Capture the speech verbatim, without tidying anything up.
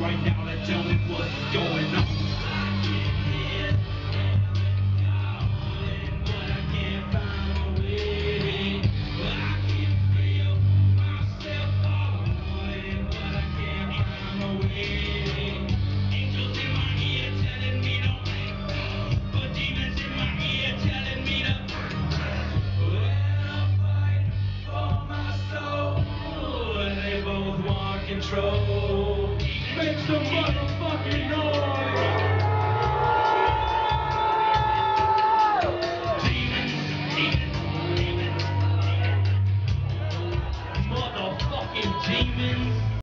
Right now, that tell me what's going on. Control. Make some motherfucking noise.